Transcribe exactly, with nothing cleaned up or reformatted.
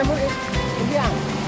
Semua, iya.